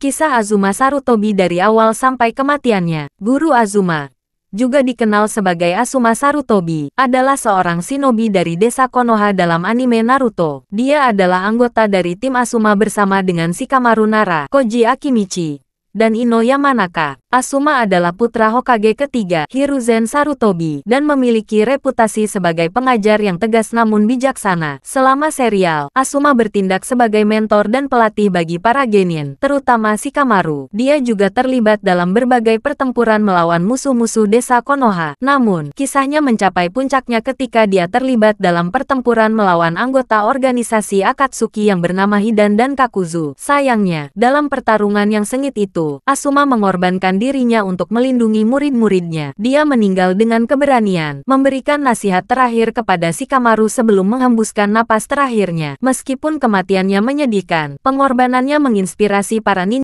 Kisah Asuma Sarutobi dari awal sampai kematiannya. Guru Asuma, juga dikenal sebagai Asuma Sarutobi, adalah seorang shinobi dari desa Konoha dalam anime Naruto. Dia adalah anggota dari tim Asuma bersama dengan Shikamaru Nara, Koji Akimichi, dan Ino Yamanaka. Asuma adalah putra Hokage ketiga, Hiruzen Sarutobi, dan memiliki reputasi sebagai pengajar yang tegas namun bijaksana. Selama serial, Asuma bertindak sebagai mentor dan pelatih bagi para genin, terutama Shikamaru. Dia juga terlibat dalam berbagai pertempuran melawan musuh-musuh desa Konoha. Namun, kisahnya mencapai puncaknya ketika dia terlibat dalam pertempuran melawan anggota organisasi Akatsuki yang bernama Hidan dan Kakuzu. Sayangnya, dalam pertarungan yang sengit itu, Asuma mengorbankan dirinya untuk melindungi murid-muridnya. Dia meninggal dengan keberanian, memberikan nasihat terakhir kepada Shikamaru sebelum menghembuskan napas terakhirnya. Meskipun kematiannya menyedihkan, pengorbanannya menginspirasi para ninja